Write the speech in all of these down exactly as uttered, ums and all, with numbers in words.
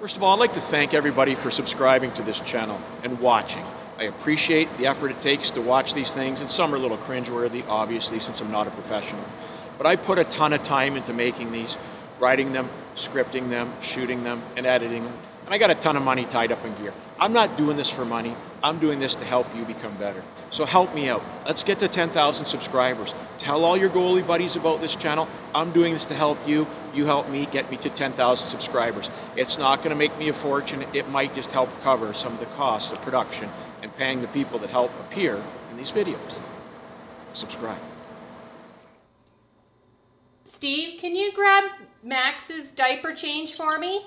First of all, I'd like to thank everybody for subscribing to this channel and watching. I appreciate the effort it takes to watch these things, and some are a little cringeworthy, obviously, since I'm not a professional. But I put a ton of time into making these, writing them, scripting them, shooting them, and editing them. And I got a ton of money tied up in gear. I'm not doing this for money. I'm doing this to help you become better. So help me out. Let's get to ten thousand subscribers. Tell all your goalie buddies about this channel. I'm doing this to help you. You help me, get me to ten thousand subscribers. It's not going to make me a fortune. It might just help cover some of the costs of production and paying the people that help appear in these videos. Subscribe. Steve, can you grab Max's diaper change for me?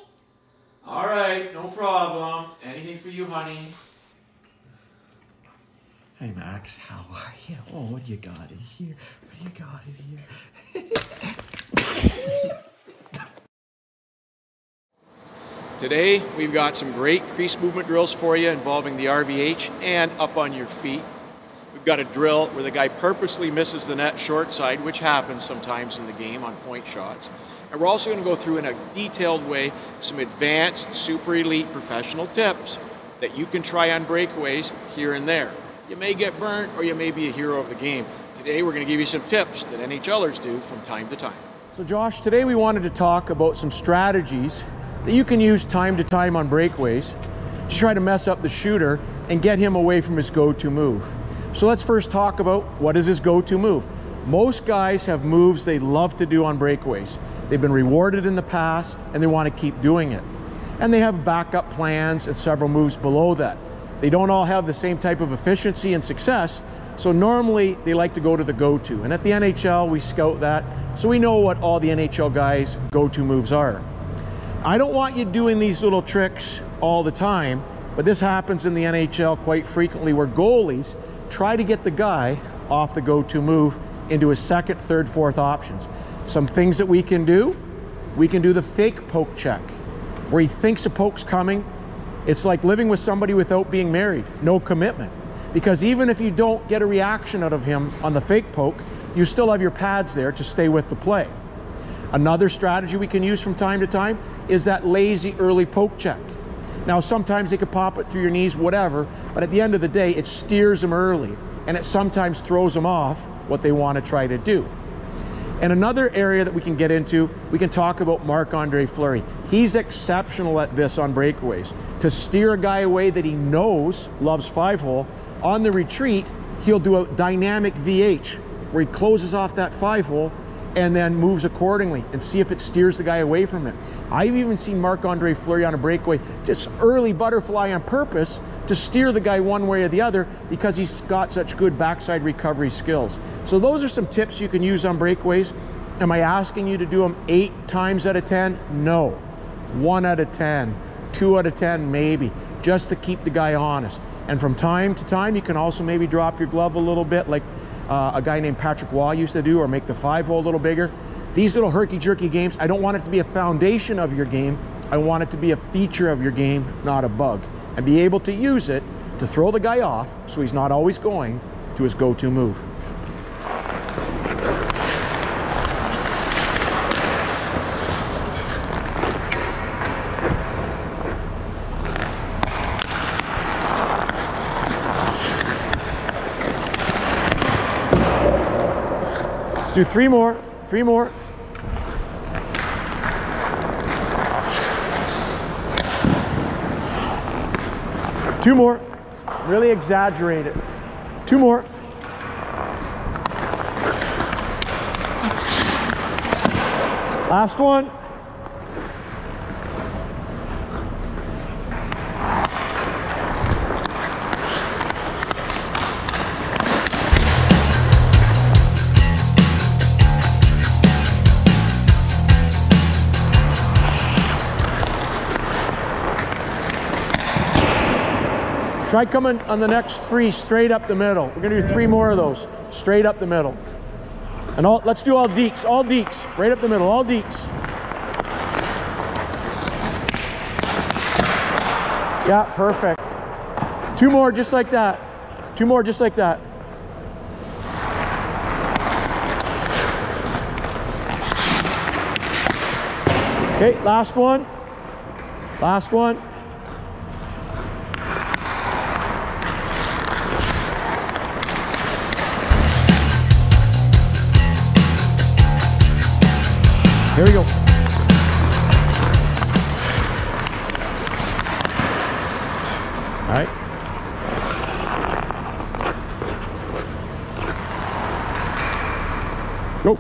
All right, no problem. Anything for you, honey. Hey, Max, how are you? Oh, what do you got in here? What do you got in here? Today, we've got some great crease movement drills for you involving the R V H and up on your feet. We've got a drill where the guy purposely misses the net short side, which happens sometimes in the game on point shots. And we're also going to go through in a detailed way some advanced, super elite professional tips that you can try on breakaways here and there. You may get burnt, or you may be a hero of the game. Today, we're going to give you some tips that N H L ers do from time to time. So Josh, today we wanted to talk about some strategies that you can use time to time on breakaways to try to mess up the shooter and get him away from his go-to move. So let's first talk about what is his go-to move. Most guys have moves they love to do on breakaways. They've been rewarded in the past, and they want to keep doing it. And they have backup plans and several moves below that. They don't all have the same type of efficiency and success, so normally they like to go to the go-to. And at the N H L, we scout that, so we know what all the N H L guys' go-to moves are. I don't want you doing these little tricks all the time, but this happens in the N H L quite frequently, where goalies try to get the guy off the go-to move into his second, third, fourth options. Some things that we can do, we can do the fake poke check, where he thinks a poke's coming. It's like living with somebody without being married, no commitment. Because even if you don't get a reaction out of him on the fake poke, you still have your pads there to stay with the play. Another strategy we can use from time to time is that lazy early poke check. Now, sometimes they could pop it through your knees, whatever, but at the end of the day, it steers them early, and it sometimes throws them off what they want to try to do. And another area that we can get into, we can talk about Marc-Andre Fleury. He's exceptional at this on breakaways. To steer a guy away that he knows loves five-hole, on the retreat, he'll do a dynamic V H, where he closes off that five-hole and then moves accordingly and see if it steers the guy away from it. I've even seen Marc-Andre Fleury on a breakaway just early butterfly on purpose to steer the guy one way or the other because he's got such good backside recovery skills. So those are some tips you can use on breakaways. Am I asking you to do them eight times out of ten? No. One out of ten, two out of ten maybe, just to keep the guy honest. And from time to time, you can also maybe drop your glove a little bit, like uh, a guy named Patrick Waugh used to do, or make the five-hole a little bigger. These little herky-jerky games, I don't want it to be a foundation of your game. I want it to be a feature of your game, not a bug. And be able to use it to throw the guy off so he's not always going to his go-to move. Let's do three more, three more. Two more, really exaggerate it. Two more. Last one. Try coming on the next three straight up the middle. We're gonna do three more of those straight up the middle. And all, let's do all deeks, all deeks, right up the middle, all deeks. Yeah, perfect. Two more just like that. Two more just like that. Okay, last one. Last one. Here we go. All right. Go.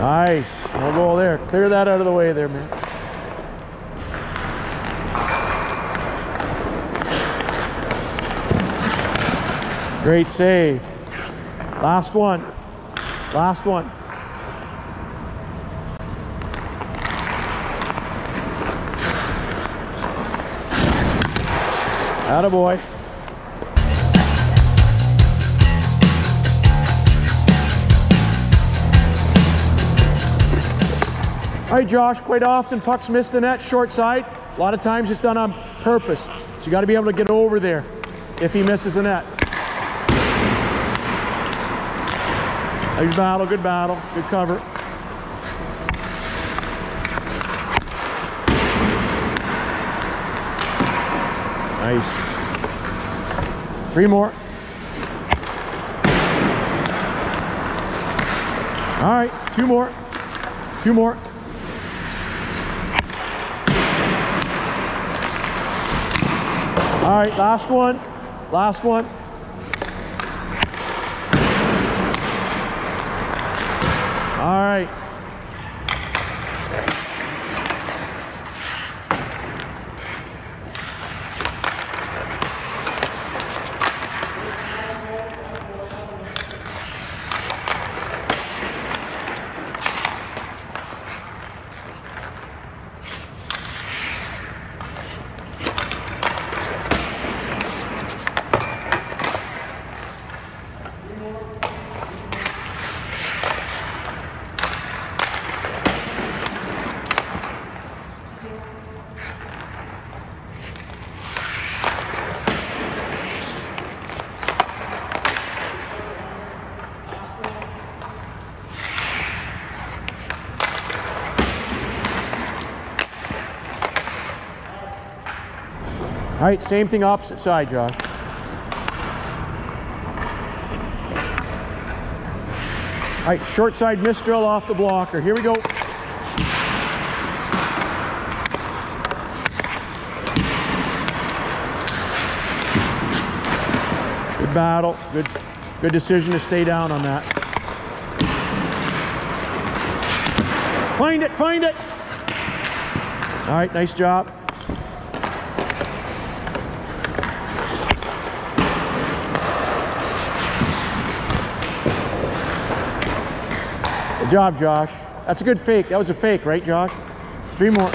Nice. No goal there. Clear that out of the way there, man. Great save. Last one. Last one. Attaboy. All right, Josh, quite often pucks miss the net, short side. A lot of times it's done on purpose. So you got to be able to get over there if he misses the net. Good battle, good battle, good cover. Nice. Three more. All right, two more, two more. All right, last one, last one. All right. All right, same thing opposite side, Josh. All right, short side misdrill off the blocker. Here we go. Good battle. Good, good decision to stay down on that. Find it, find it. All right, nice job. Good job, Josh. That's a good fake. That was a fake, right, Josh? Three more.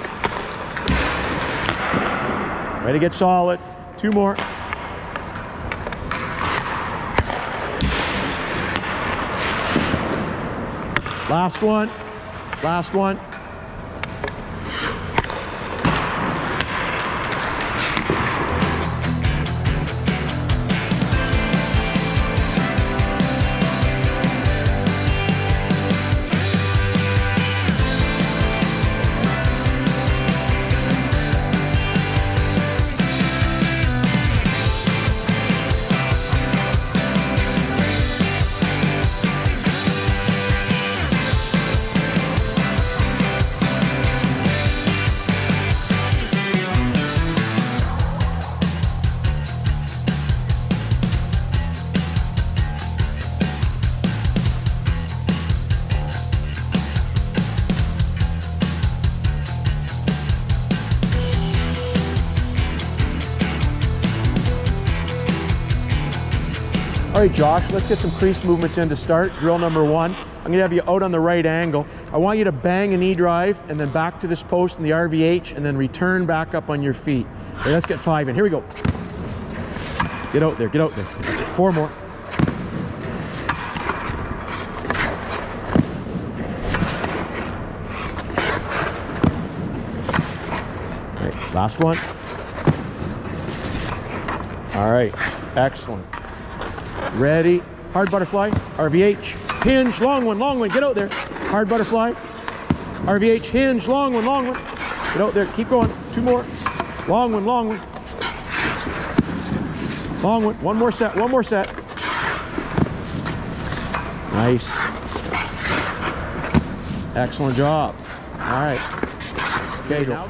Way to get solid. Two more. Last one. Last one. All right, Josh, let's get some crease movements in to start. Drill number one, I'm going to have you out on the right angle. I want you to bang a knee drive and then back to this post in the R V H and then return back up on your feet. All right, let's get five in. Here we go. Get out there, get out there. That's it. Four more. All right, last one. All right, excellent. Ready, hard butterfly, R V H, hinge, long one, long one, get out there. Hard butterfly. R V H hinge. Long one, long one. Get out there. Keep going. Two more. Long one, long one. Long one. One more set. One more set. Nice. Excellent job. All right. Okay, go.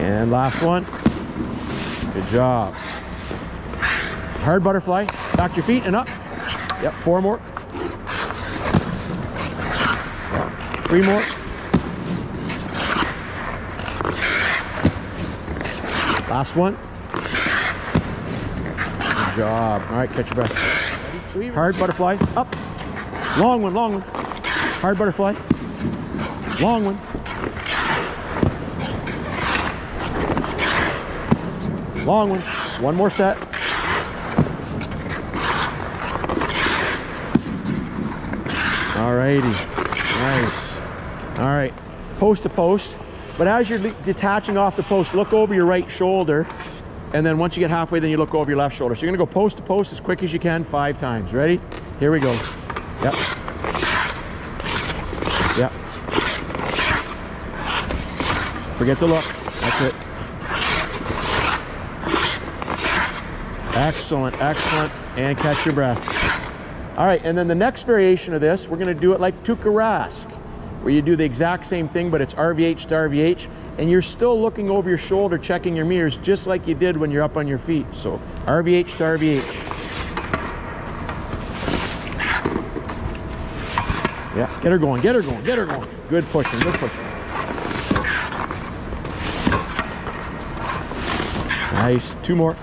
And last one. Good job. Hard butterfly. Back to your feet and up. Yep, four more. Three more. Last one. Good job. All right, catch your breath. Hard butterfly. Up. Long one, long one. Hard butterfly. Long one. Long one. One more set. Alrighty. Nice. Alright. Post to post. But as you're detaching off the post, look over your right shoulder. And then once you get halfway, then you look over your left shoulder. So you're going to go post to post as quick as you can five times. Ready? Here we go. Yep. Yep. Forget to look. That's it. Excellent, excellent, and catch your breath. All right, and then the next variation of this, we're gonna do it like Tuukka Rask, where you do the exact same thing, but it's R V H to R V H, and you're still looking over your shoulder, checking your mirrors, just like you did when you're up on your feet. So R V H to R V H. Yeah, get her going, get her going, get her going. Good pushing, good pushing. Nice, two more.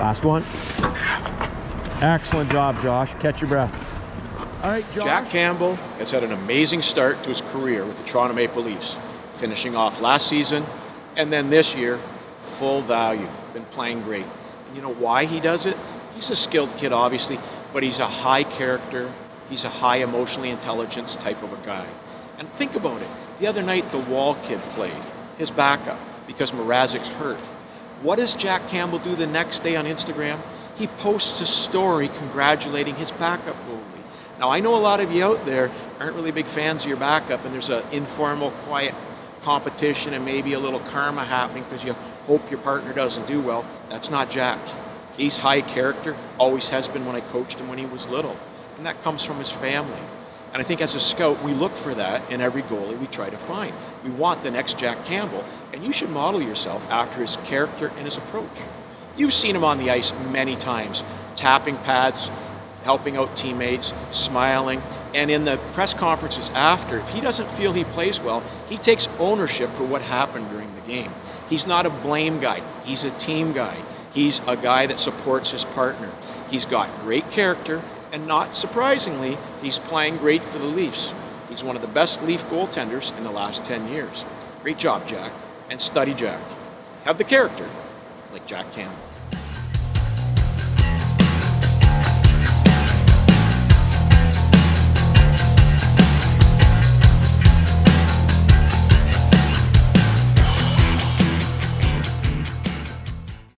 Last one. Excellent job, Josh. Catch your breath. All right, Josh. Jack Campbell has had an amazing start to his career with the Toronto Maple Leafs, finishing off last season and then this year, full value. Been playing great. And you know why he does it? He's a skilled kid, obviously, but he's a high character. He's a high emotionally intelligence type of a guy. And think about it. The other night, the Wall kid played his backup because Mrazek's hurt. What does Jack Campbell do the next day on Instagram? He posts a story congratulating his backup goalie. Now, I know a lot of you out there aren't really big fans of your backup, and there's an informal, quiet competition and maybe a little karma happening because you hope your partner doesn't do well. That's not Jack. He's high character, always has been when I coached him when he was little, and that comes from his family. And I think as a scout, we look for that in every goalie we try to find. We want the next Jack Campbell, and you should model yourself after his character and his approach. You've seen him on the ice many times, tapping pads, helping out teammates, smiling, and in the press conferences after, if he doesn't feel he plays well, he takes ownership for what happened during the game. He's not a blame guy, he's a team guy. He's a guy that supports his partner. He's got great character, and not surprisingly, he's playing great for the Leafs. He's one of the best Leaf goaltenders in the last ten years. Great job, Jack. And study Jack. Have the character like Jack Campbell.